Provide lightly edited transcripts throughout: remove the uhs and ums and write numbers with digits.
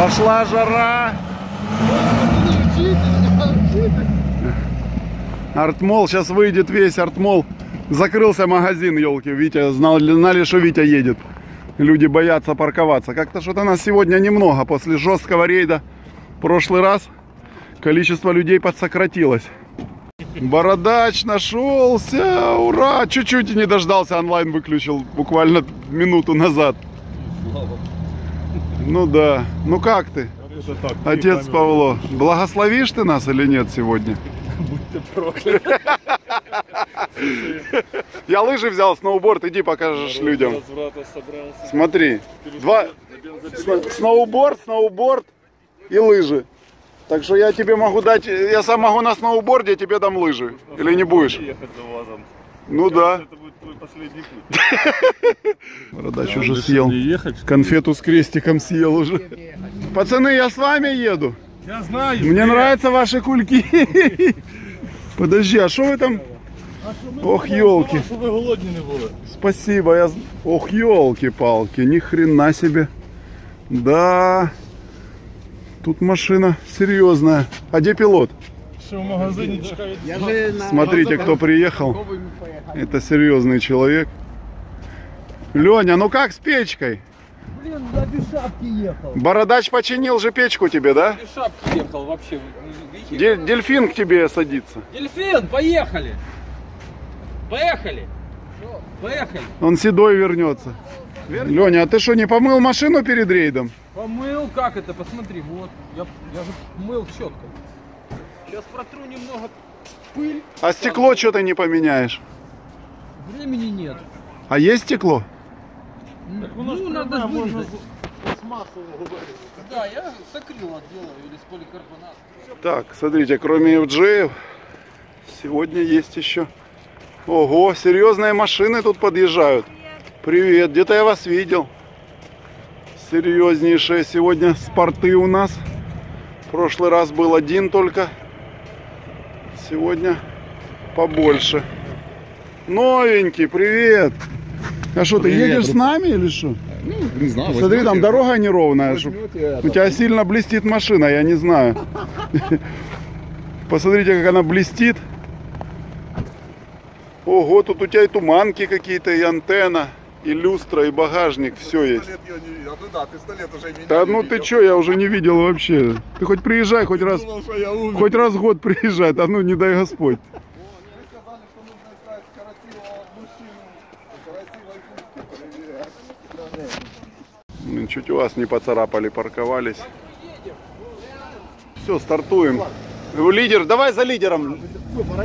Пошла жара. Артмол, сейчас выйдет весь Артмол. Закрылся магазин, елки. Витя, знали, что Витя едет. Люди боятся парковаться. Как-то что-то нас сегодня немного. После жесткого рейда в прошлый раз количество людей подсократилось. Бородач нашелся. Ура! Чуть-чуть и не дождался. Онлайн выключил буквально минуту назад. Ну да. Ну как ты? Отец Павло, благословишь ты нас или нет сегодня? Будь ты проклят. Я лыжи взял, сноуборд, иди покажешь людям. Смотри, два сноуборд и лыжи. Так что я тебе могу дать, я сам могу на сноуборде, тебе дам лыжи. Или не будешь? Ну да. Это будет твой последний путь. Бородач уже съел. Конфету с крестиком съел уже. Пацаны, я с вами еду. Я знаю. Мне нравятся ваши кульки. Подожди, а что вы там? Ох, елки. Спасибо, я... Ох, елки-палки, ни хрена себе. Да. Тут машина серьезная. А где пилот? В магазине чекает. Смотрите, кто приехал. Это серьезный человек. Лёня, ну как с печкой? Блин, да без шапки ехал. Бородач починил же печку тебе, да? Без шапки ехал вообще. Дельфин к тебе садится. Дельфин, поехали. Поехали. Поехали. Он седой вернется. Лёня, а ты что, не помыл машину перед рейдом? Помыл, как это? Посмотри, вот. Я же мыл четко. Сейчас протру немного пыль. А стекло что ты не поменяешь? Времени нет. А есть стекло? Так, ну, надо вырезать. Да, я с акрила делаю или с поликарбоната. Так, смотрите, кроме FJ, сегодня есть еще... Ого, серьезные машины тут подъезжают. Привет, где-то я вас видел. Серьезнейшие сегодня спорты у нас. В прошлый раз был один только. Сегодня побольше. Новенький, привет. А что, ты едешь с нами или что? Ну, не знаю. Смотри, возьмете, там дорога неровная. У тебя сильно блестит машина, я не знаю. Посмотрите, как она блестит. Ого, тут у тебя и туманки какие-то, и антенна, и люстра, и багажник, все есть. Да ну ты что, я уже не видел вообще. Ты хоть приезжай, хоть раз в год приезжай, да ну не дай Господь. Чуть у вас не поцарапали, парковались. Все, стартуем. Лидер, давай за лидером.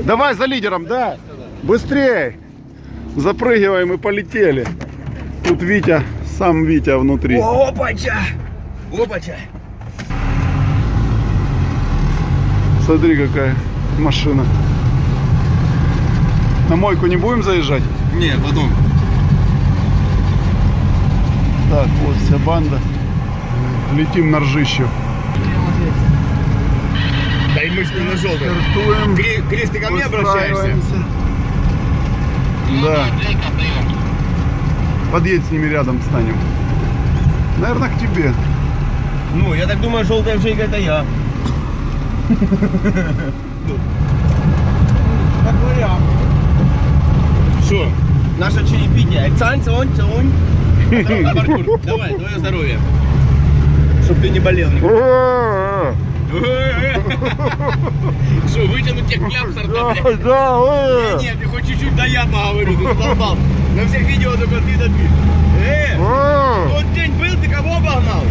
Давай за лидером, да. Быстрее. Запрыгиваем и полетели. Тут Витя, сам Витя внутри. Опача! Опача! Смотри, какая машина. На мойку не будем заезжать? Не, потом. Так, вот вся банда. Летим на Ржищев. Дай мышку на желтый. Стартуем. Крис, ты ко мне обращаешься? Да. Подъедь с ними рядом, встанем. Наверное, к тебе. Ну, я так думаю, желтая Жейка это я. Как вариант. Что? Наше черепитие. Цань. Паркур, давай, твое здоровье. Чтоб ты не болел. Что, вытянуть тех ляпсор? Да, нет, ты хоть чуть-чуть до яма говорю, ты сползал. На всех видео только ты добил. Тот день был, ты кого обогнал?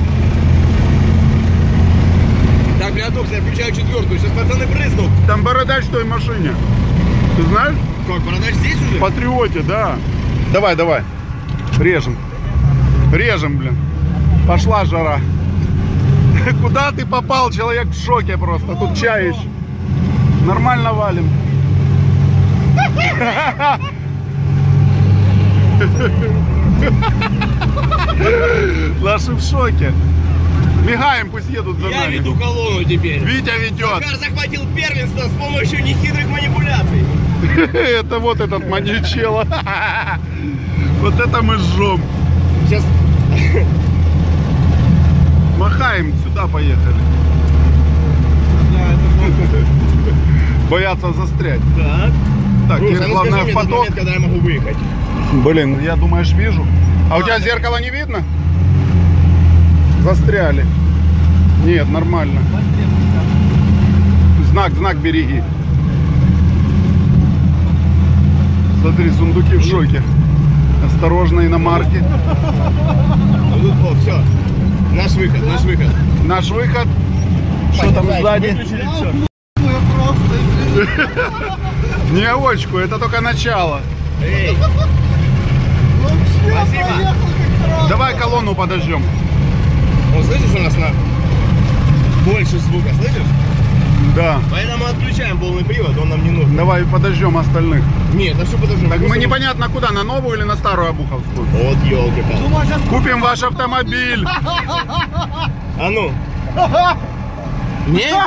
Так, блядок, я включаю четвертую, сейчас пацаны брызнут. Там Бородач в той машине. Ты знаешь? Как, Бородач здесь уже? В Патриоте, да. Давай, давай. Режем. Режем, блин. Пошла жара. Куда ты попал? Человек в шоке просто. Тут чаешь. Нормально валим. Наши в шоке. Мигаем, пусть едут за нами. Я веду колонну теперь. Витя ведет. Макар захватил первенство с помощью нехитрых манипуляций. Это вот этот маньячело. Вот это мы жжем. Сейчас... махаем, сюда поехали. Боятся застрять. Так, главное в поток. Когда я могу выехать? Блин, я думаешь вижу. А у тебя зеркало не видно? Застряли. Нет, нормально. Знак, знак береги. Смотри, сундуки в шоке. Осторожно, иномарки. О, все. Наш выход, наш выход. Наш выход. Что там сзади? Не очку, это только начало. Давай колонну подождем. Слышишь, у нас на больше звука, слышишь? Да. Поэтому отключаем полный привод, он нам не нужен. Давай подождем остальных. Нет, а что подождем? Так мы непонятно куда, на новую или на старую Обуховскую. Вот елки-палки. Купим ваш автомобиль. А ну. Нет?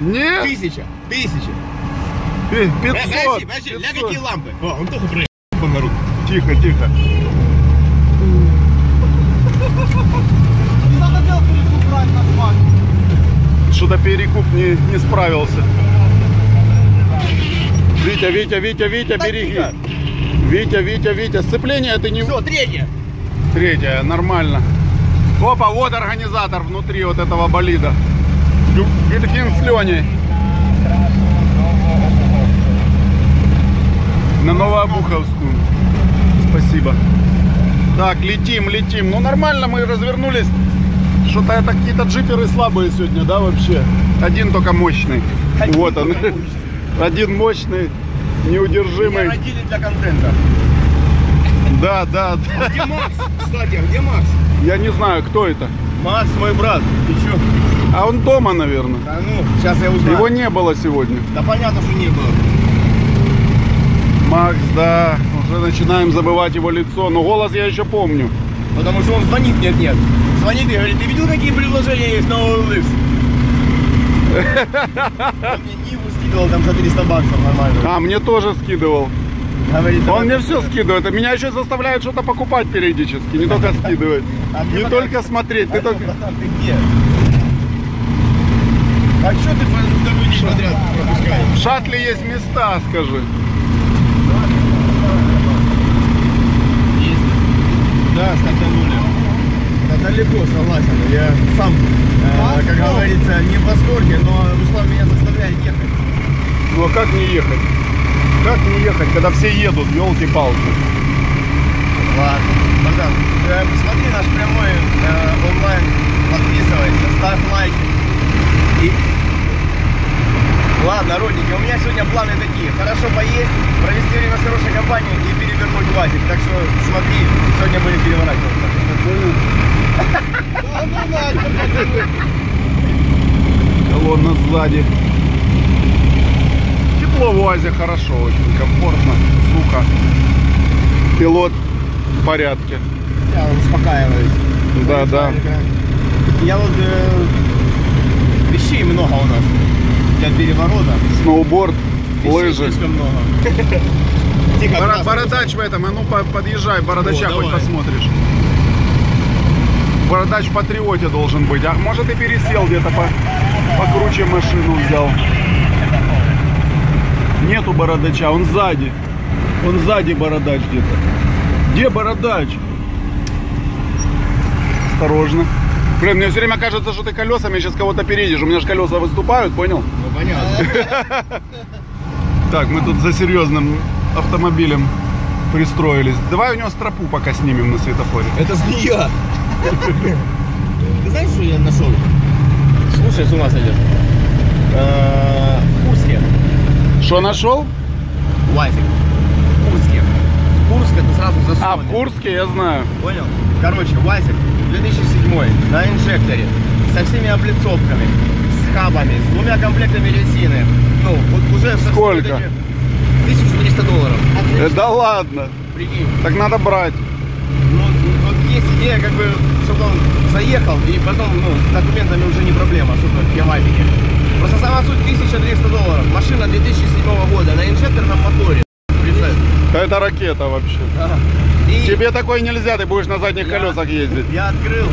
Нет? 1000. 500. Подожди, ля какие лампы. О, он только проехал на руку. Тихо, тихо. Не захотел перекуп брать на свадьбу. Что-то перекуп не справился. Витя, береги. Витя, сцепление ты не... Все, третье. Третье, нормально. Опа, вот организатор внутри вот этого болида. Гелькин с Лёней. На Новообуховскую. Спасибо. Так, летим. Ну, нормально мы развернулись. Что-то это какие-то джиперы слабые сегодня, да, вообще? Один только мощный. Вот он. Один мощный, неудержимый. Меня родили для контента. Да. А где Макс? Кстати, а где Макс? Я не знаю, кто это. Макс, мой брат. Ты чё? А он дома, наверное. Да ну, сейчас я узнаю. Его не было сегодня. Да понятно, что не было. Макс, да, уже начинаем забывать его лицо, но голос я еще помню. Потому что он звонит, нет. Звонит и говорит, ты видел, какие предложения есть на OLX? Он мне Ниву скидывал там за 300 баксов нормально. А, мне тоже скидывал. Говорит, он мне все скидывает, а меня еще заставляет что-то покупать периодически, не только скидывать. Не только смотреть, ты только... Ты где? А что ты вторую день подряд пропускаешь? В шаттле есть места, скажи. Да, стартанули. Да, далеко, согласен. Я сам, как говорится, не в восторге, но Руслан меня заставляет ехать. Ну а как не ехать? Как не ехать, когда все едут, елки-палки? Ладно, Богдан, посмотри наш прямой онлайн, подписывайся, ставь лайки. И... Ладно, родники, у меня сегодня планы такие. Хорошо поесть, провести время с хорошей компанией и перевернуть УАЗик. Так что смотри, сегодня будем переворачиваться. Колонна сзади. Тепло в УАЗе хорошо, очень комфортно, сухо. Пилот в порядке. Я успокаиваюсь. Да. Я вот... Вещей много у нас. Для переворота. Сноуборд, лыжи. Тихо, Бородач в этом, а ну подъезжай, Бородача хоть давай посмотришь. Бородач в Патриоте должен быть. А может и пересел где-то, покруче машину взял. Нету Бородача, он сзади. Он сзади, Бородач где-то. Где Бородач? Осторожно. Блин, мне все время кажется, что ты колесами сейчас кого-то переедешь. У меня же колеса выступают, понял? Ну, понятно. Так, мы тут за серьезным автомобилем пристроились. Давай у него стропу пока снимем на светофоре. Это змея. Ты знаешь, что я нашел? Слушай, с ума сойдешь. В Курске. Что нашел? Лазик. В Курске. Курск, это сразу засунул. А, в Курске я знаю. Понял? Короче, УАЗик 2007 на инжекторе, со всеми облицовками, с хабами, с 2 комплектами резины. Ну, вот уже... Сколько? 1300 долларов. Отлично. Да ладно. Прикинь. Так надо брать. Ну, вот есть идея, как бы, чтобы он заехал, и потом, ну, с документами уже не проблема, чтобы я в Афике. Просто сама суть 1300 долларов. Машина 2007 года на инжекторном моторе. Это ракета вообще. Тебе такое нельзя, ты будешь на задних колесах ездить. Я открыл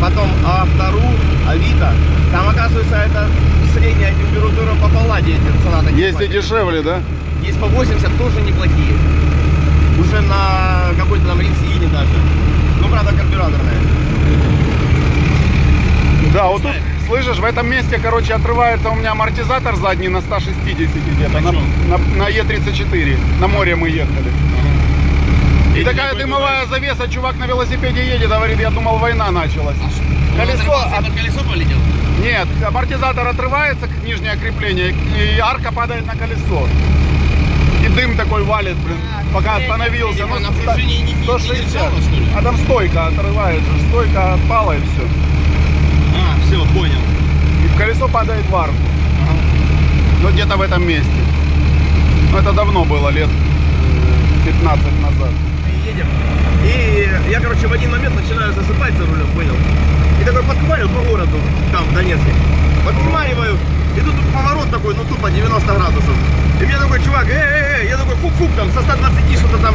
потом А2, Авито. Там, оказывается, это средняя температура по Палладе. Цена есть и дешевле, да? Есть по 80, тоже неплохие. Уже на какой-то там рейсине даже. Ну, правда, карбюраторная. Да, вот тут, слышишь, в этом месте, короче, отрывается у меня амортизатор задний на 160 где-то. На Е34. На море мы ехали. И такая дымовая завеса, чувак на велосипеде едет, говорит, я думал, война началась. Колесо полетело? Нет, амортизатор отрывается, нижнее крепление, и арка падает на колесо. И дым такой валит, блин, пока остановился. Ну, 160. А там стойка отрывает же, стойка отпала и все. А, все, понял. И колесо падает в арку. Но где-то в этом месте. Но это давно было, лет 15 назад. Едем. И я, короче, в один момент начинаю засыпать за рулем, понял? И такой подхвалил по городу, там, в Донецке. Подхваливаю, и тут поворот такой, ну, тупо 90 градусов. И мне такой чувак, я такой, фук-фук, там, со 120 что-то там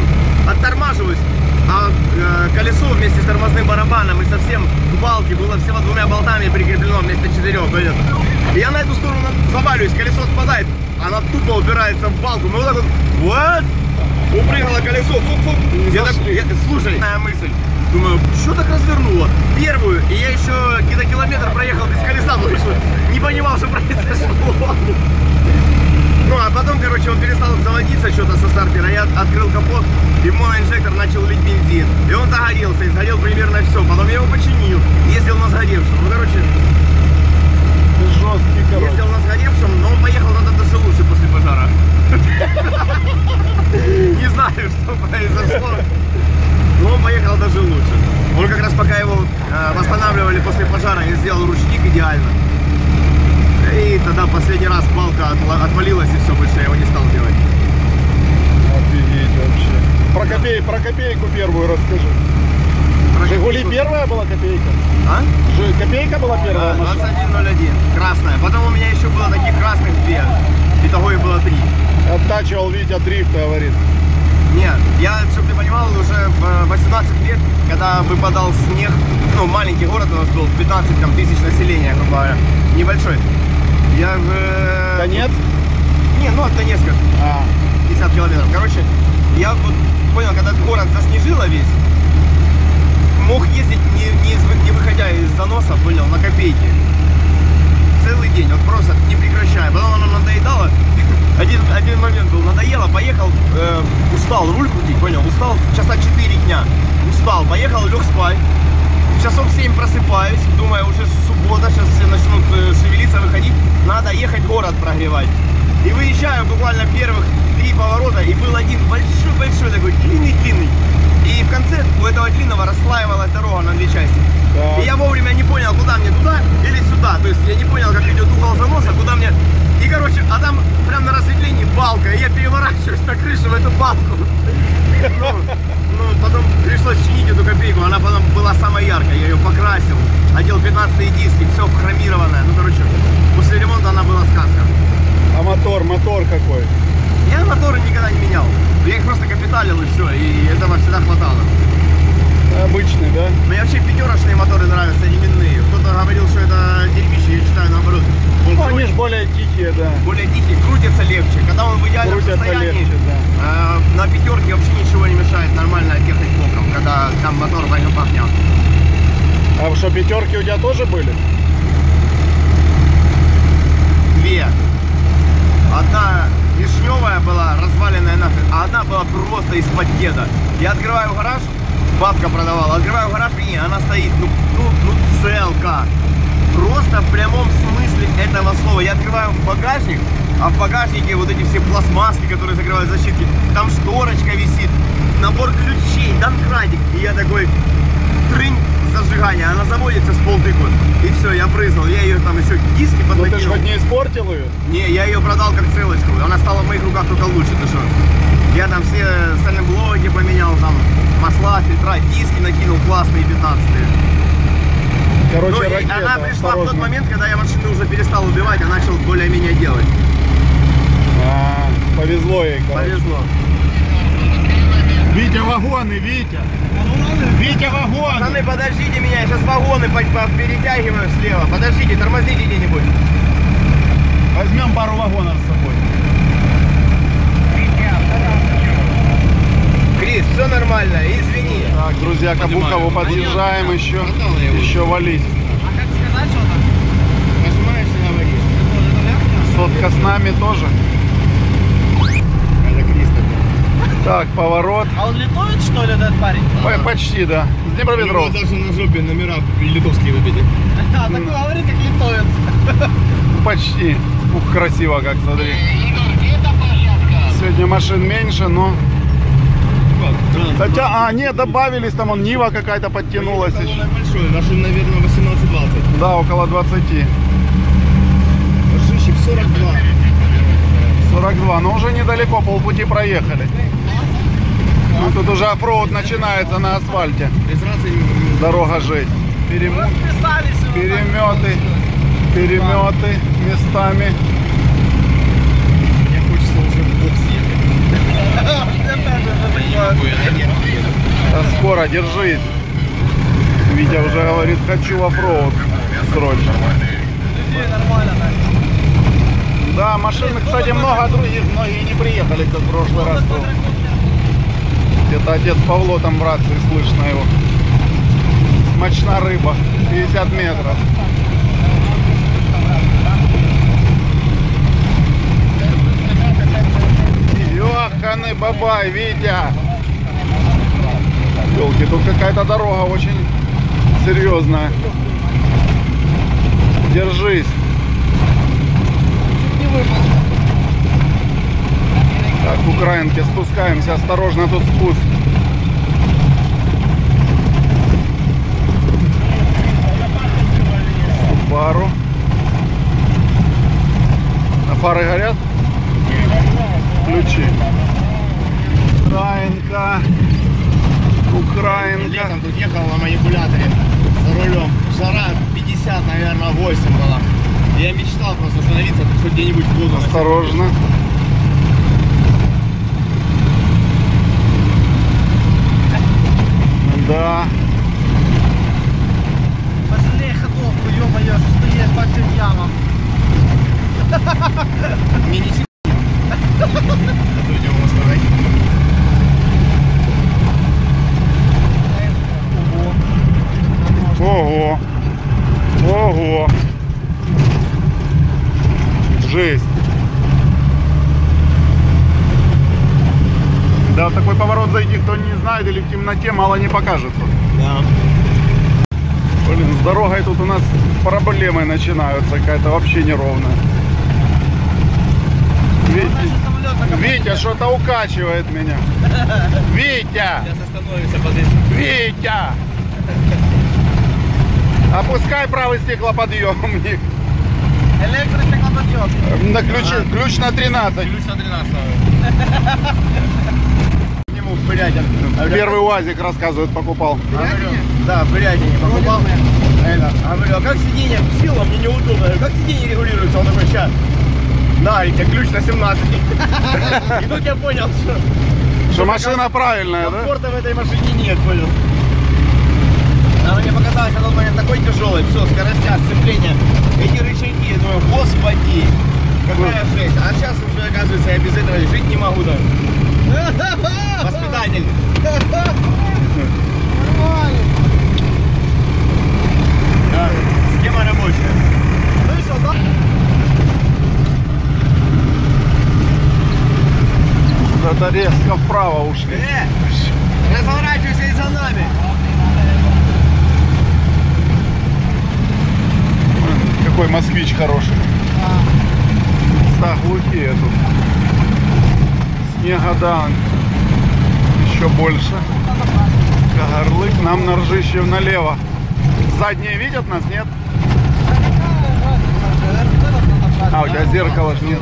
оттормаживаюсь. А колесо вместе с тормозным барабаном и со всем к балке было всего 2 болтами прикреплено вместо 4, понял? И я на эту сторону заваливаюсь, колесо отпадает, она тупо упирается в балку. Мы вот так вот, what? Упрыгало колесо, фук-фук. Слушай, мысль. Думаю, что так развернуло? Первую, и я еще где-то километр проехал без колеса, потому что не понимал, что произошло. Ну, а потом, короче, он перестал заводиться что-то со стартера. Я открыл капот, и моноинжектор начал лить бензин. И он загорелся, и сгорел примерно все. Потом я его починил, ездил на сгоревшем. Ну, короче, жесткий, короче. Ездил на сгоревшем, но он поехал на даже лучше после пожара. Не знаю, что произошло, но он поехал даже лучше. Он как раз, пока его восстанавливали после пожара, я сделал ручник идеально. И тогда последний раз палка отвалилась, и все, больше я его не стал делать. Офигеть вообще. Про копейку первую расскажи. Жигули первая была копейка? А? Копейка была первая? 2101, красная. Потом у меня еще было таких красных 2. Итого и было 3. Оттачивал Витя дрифт, говорит. Нет, я, чтобы ты понимал, уже в 18 лет, когда выпадал снег, ну, маленький город у нас был, 15 там, тысяч населения, грубо говоря, небольшой. Я в... Донецк? Не, ну, от Донецка, 50 километров. Короче, я вот понял, когда город заснежило весь, мог ездить, не выходя из заноса, понял, на копейки. Целый день, вот просто не прекращая. Потом оно надоедало. Один момент был, надоело, поехал, устал руль крутить, понял, устал, часа 4 дня, устал, поехал, лег спать, часов 7 просыпаюсь, думаю, уже суббота, сейчас все начнут шевелиться, выходить, надо ехать город прогревать. И выезжаю буквально первых 3 поворота, и был один большой-большой такой, длинный-длинный, и в конце у этого длинного расслаивалась дорога на 2 части. И я вовремя не понял, куда мне, туда или сюда, то есть я не понял, как идет угол заноса, куда мне... И, короче, а там прям на рассветлении балка, и я переворачиваюсь на крышу в эту балку. Ну, потом пришлось чинить эту копейку, она потом была самая яркая, я ее покрасил, одел 15-е диски, все хромированное. Ну, короче, после ремонта она была сказка. А мотор какой? Я моторы никогда не менял, я их просто капиталил и все, и этого всегда хватало. Обычный, да? Мне вообще 5-рошные моторы нравятся, не минные. Кто-то говорил, что это дерьмище, я считаю наоборот. Ну, они же более тихие, да. Более тихие, крутятся легче. Когда он в идеальном состоянии, на 5-рке вообще ничего не мешает нормально ехать боком, когда там мотор пахнет. А что, 5-рки у тебя тоже были? 2. Одна вишневая была, разваленная нафиг, а одна была просто из-под деда. Я открываю гараж, бабка продавала, открываю гараж, и она стоит, ну целка. Просто в прямом смысле этого слова. Я открываю багажник, а в багажнике вот эти все пластмасски, которые закрывают защитки, там шторочка висит, набор ключей, домкратик. И я такой, трынь, зажигание, она заводится с полтыку. И все, я брызнул, я ее там еще диски поднакинул. Но ты же хоть не испортил ее? Не, я ее продал как целочку, она стала в моих руках только лучше, ты что? Я там все соленблоки поменял, там масла, фильтра, диски накинул классные 15-е. Короче, ну, ракета, она пришла осторожно. В тот момент, когда я машину уже перестал убивать, а начал более-менее делать. Повезло ей, короче. Повезло. Витя, вагоны, Витя! Витя, вагоны! Пацаны, подождите меня, я сейчас вагоны перетягиваю слева. Подождите, тормозите где-нибудь. Возьмем пару вагонов с собой. Крис, все нормально, извини. Так, друзья, к Обухову подъезжаем еще. Еще валить. А как сказать, что там? Нажимаешься на валить. Сотка с нами тоже. Так, поворот. А он литовец, что ли, этот парень? Почти, да. С Днепропетровска. Даже на жопе номера литовские выбиты. А, так говорит, как литовец. Почти. Ух, красиво как, смотри. Сегодня машин меньше, но... Хотя, а, нет, добавились, там он Нива какая-то подтянулась. Большой, машин, наверное, 18-20. Да, около 20. Ржищев 42. 42, но уже недалеко, полпути проехали. Ну, тут уже оффроуд начинается на асфальте. Дорога жить. Переметы местами. Мне хочется уже в бокс ехать. Да скоро, держись. Витя уже говорит, хочу в оффроуд срочно. Да, машины, кстати, много других, многие не приехали, как в прошлый раз был. Где-то отец Павло там в рации, слышно его. Мощная рыба, 50 метров. Ёханы бабай, Витя! Ёлки, тут какая-то дорога очень серьезная. Держись. Так, к Украинке спускаемся, осторожно, тут спуск. Пару. А фары горят? Ключи. Украинка. Украинка. Летом тут ехал на манипуляторе за рулем. Жара 50, наверное, 8 была. Я мечтал просто остановиться, хоть где-нибудь в воду. Осторожно. Да. Пожалей ходовку, ё-моё, что есть по всем ямам. Мне не секунду. Ого. Ого. Жесть. Да, в такой поворот зайти, кто не знает, или в темноте мало не покажется. Да. Блин, с дорогой тут у нас проблемы начинаются, какая-то вообще неровная. Витя, что-то укачивает меня. Витя! Сейчас остановимся, подожди. Витя! Опускай правый стеклоподъемник. Электростеклоподъем. На ключ на 13. Ключ на 13. Первый УАЗик, рассказывают, покупал. Да, в Бурятии покупал. А говорю, а как сиденье? Сила, мне неудобно. Как сиденье регулируется? Он такой, сейчас. На, и тебе ключ на 17. И тут я понял, что машина правильная, да? Комфорта в этой машине нет, понял. Она мне показалась, она у меня такой тяжелый, все, скоростя, сцепление, эти рычаги, я думаю, господи, какая жесть. А сейчас уже, оказывается, я без этого жить не могу даже. Воспитатель. Нормально. Да, схема рабочая. Слышал, да? Куда-то резко вправо ушли. Разворачивайся и за нами. Какой москвич хороший. Места глухие тут. Снегодан. Еще больше. Кагарлык. Нам на Ржищев налево. Задние видят нас, нет? А, у тебя зеркала ж нет.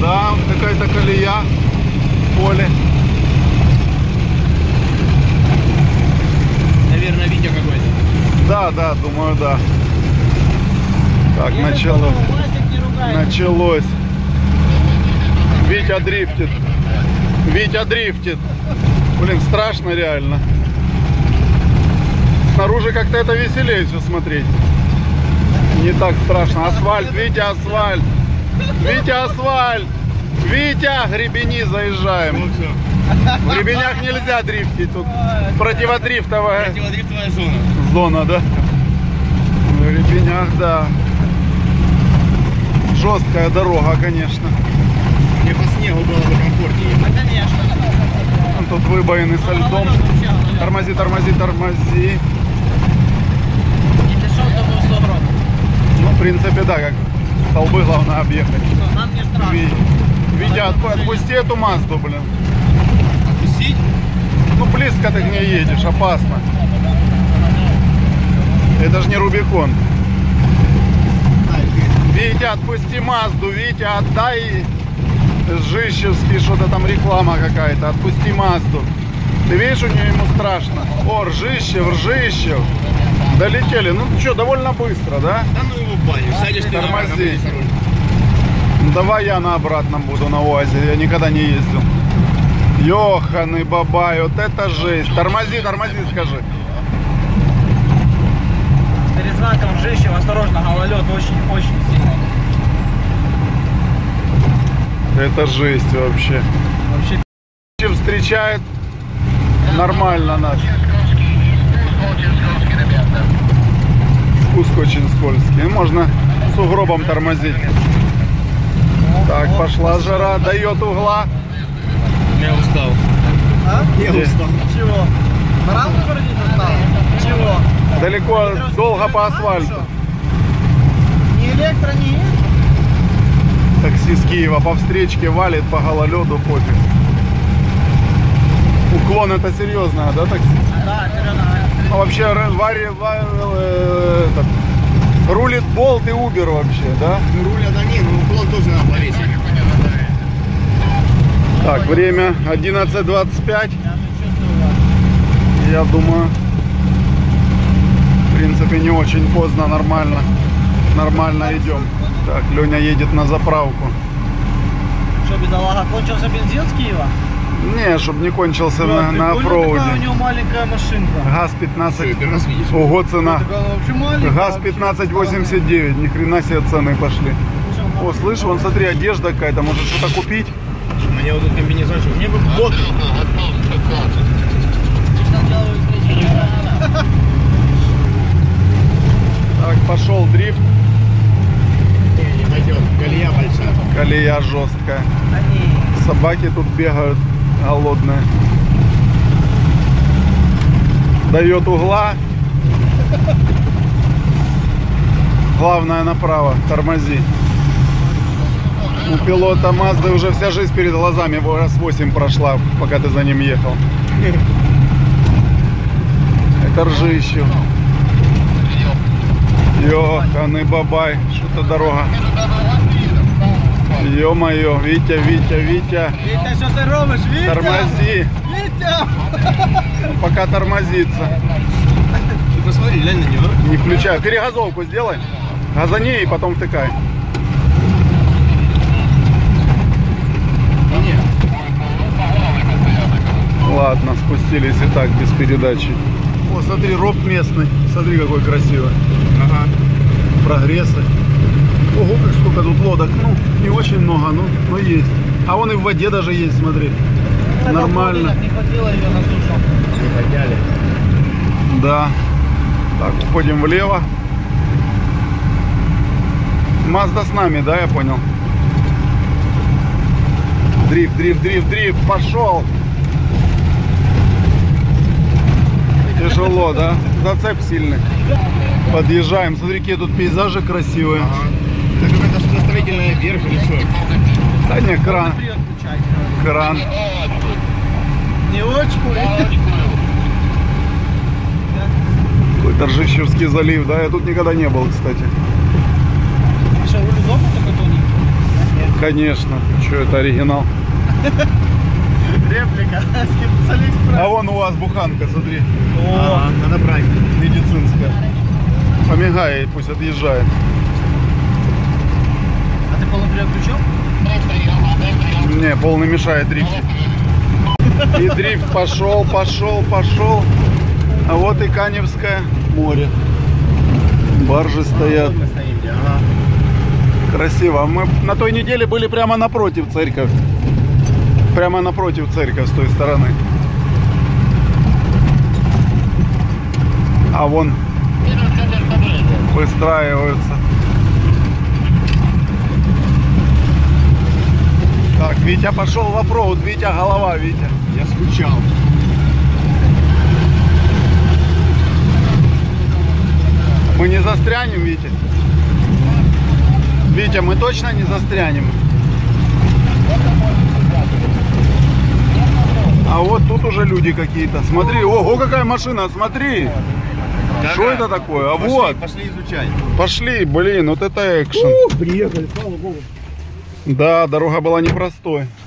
Да, какая-то колея. Поле. Наверное, Витя какой-то. Да, да, думаю, да. Так, началось. Витя дрифтит. Витя дрифтит. Блин, страшно реально. Снаружи как-то это веселее все смотреть. Не так страшно. Асфальт, Витя, асфальт. Витя, асфальт. Витя, гребени, заезжаем. В гребенях нельзя дрифтить. Тут противодрифтовая. Противодрифтовая зона. Зона, да. В гребенях, да. Жесткая дорога, конечно. Мне по снегу было бы комфортнее. А, конечно. Тут выбоины со льдом. Тормози, тормози, тормози. Не дошел до 200 оборотов. Ну, в принципе, да, как столбы главное объехать. Нам не страшно. Витя, отпусти эту Мазду, блин. Отпустить? Ну, близко ты к ней едешь, опасно. Это же не Рубикон. Витя, отпусти Мазду, Витя, отдай. Ржищевский, что-то там реклама какая-то. Отпусти Мазду. Ты видишь, у нее ему страшно. О, Ржищев, Ржищев. Долетели. Ну что, довольно быстро, да? Да ну его баню. Садишь ты. Тормози. Давай я на обратном буду, на УАЗе. Я никогда не ездил. Ёханы бабай, вот это жесть. Тормози, тормози, скажи. Перед знаком Ржищев осторожно, гололед очень-очень сильный. Это жесть вообще. Вообще встречает нормально нас. Спуск очень скользкий. Можно сугробом тормозить. Так, пошла жара, дает угла. Я устал. А? Я устал. Чего? Равно вроде не устал. Чего? Далеко, долго по асфальту. Не электро, не есть. Таксист Киева по встречке валит по гололеду, пофиг. Уклон это серьезно, да, таксист? Да, серьезно. Ну, вообще рулит болт и Убер вообще, да? Рулят они, но уклон тоже надо ловить. Так, время 11:25. Я думаю, в принципе, не очень поздно, нормально. Нормально идем. Так, Лёня едет на заправку. Что, бедолага, кончился бензин с Киева? Не, чтобы не кончился на оффроуде. У него маленькая машинка. ГАЗ-15. Ого, цена. ГАЗ-15,89. Ни хрена себе цены пошли. О, слышь, вон, смотри, одежда какая-то. Может, что-то купить? Мне вот этот комбинезончик. Мне бы вот. Так, пошел дрифт. Колея большая. Колея жесткая. Собаки тут бегают голодные. Дает угла. Главное направо. Тормози. У пилота Мазды уже вся жизнь перед глазами. Раз 8 прошла, пока ты за ним ехал. Это Ржищев. Ёханы бабай, что-то дорога. Ё-моё, Витя, Витя, Витя. Витя, что ты робишь, Витя? Тормози. Витя! Пока тормозится. Ты посмотри, глянь на него. Не включай, перегазовку сделай. Газани и потом втыкай. Ладно, спустились и так, без передачи. О, смотри, роб местный. Смотри, какой красивый. Ага. Прогрессы. Ого, как сколько тут лодок. Ну, не очень много, но есть. А вон и в воде даже есть, смотри. Это нормально. Не хватило ее на сушу. Пригодяли. Да. Так, уходим влево. Мазда с нами, да, я понял. Дрифт, дрифт, дрифт, дрифт. Пошел. Тяжело, да? Зацеп сильный. Подъезжаем. Смотри, какие тут пейзажи красивые. Ага. Это какая-то строительная верх или что? Да не, кран. Кран. Не очень. Какой-то Ржищевский залив, да? Я тут никогда не был, кстати. А что, руль удобно только тоненький? Конечно. Что, это оригинал? Реплика. А вон у вас буханка, смотри. О, она правильная. Медицинская. Помигай, пусть отъезжает. ты полный включил? Не, полный мешает дрифт. И дрифт пошел, пошел, пошел. А вот и Каневское море. Баржи стоят. Красиво. Мы на той неделе были прямо напротив церковь. Прямо напротив церковь с той стороны. А вон выстраиваются. Так, Витя пошел в оффроуд. Витя, голова, Витя. Я скучал. Мы не застрянем, Витя? Витя, мы точно не застрянем? А вот тут уже люди какие-то. Смотри, ого, какая машина, смотри. Что это такое? А пошли, вот. Пошли изучать. Пошли, блин, вот это экшен. Приехали, слава богу. Да, дорога была непростой.